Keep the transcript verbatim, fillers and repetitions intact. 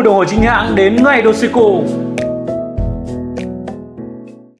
mua đồng hồ chính hãng đến ngay Doseco.